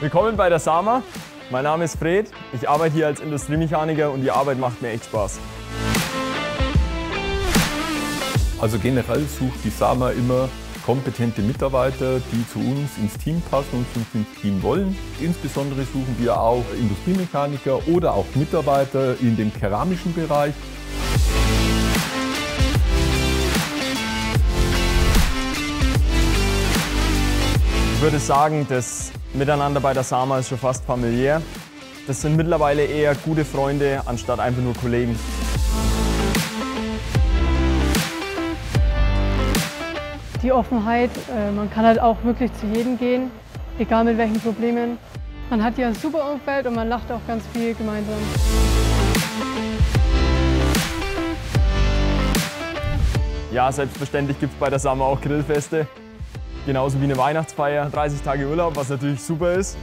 Willkommen bei der SAMA. Mein Name ist Fred. Ich arbeite hier als Industriemechaniker und die Arbeit macht mir echt Spaß. Also generell sucht die SAMA immer kompetente Mitarbeiter, die zu uns ins Team passen und zu uns ins Team wollen. Insbesondere suchen wir auch Industriemechaniker oder auch Mitarbeiter in dem keramischen Bereich. Ich würde sagen, das Miteinander bei der SAMA ist schon fast familiär. Das sind mittlerweile eher gute Freunde, anstatt einfach nur Kollegen. Die Offenheit, man kann halt auch wirklich zu jedem gehen, egal mit welchen Problemen. Man hat ja ein super Umfeld und man lacht auch ganz viel gemeinsam. Ja, selbstverständlich gibt es bei der SAMA auch Grillfeste. Genauso wie eine Weihnachtsfeier, 30 Tage Urlaub, was natürlich super ist.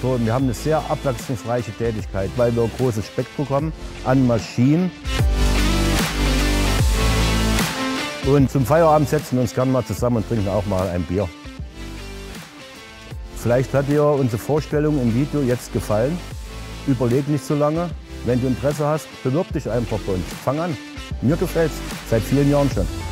So, wir haben eine sehr abwechslungsreiche Tätigkeit, weil wir ein großes Spektrum haben an Maschinen. Und zum Feierabend setzen wir uns gerne mal zusammen und trinken auch mal ein Bier. Vielleicht hat dir unsere Vorstellung im Video jetzt gefallen. Überleg nicht so lange. Wenn du Interesse hast, bewirb dich einfach bei uns. Fang an. Mir gefällt's. Seit vielen Jahren schon.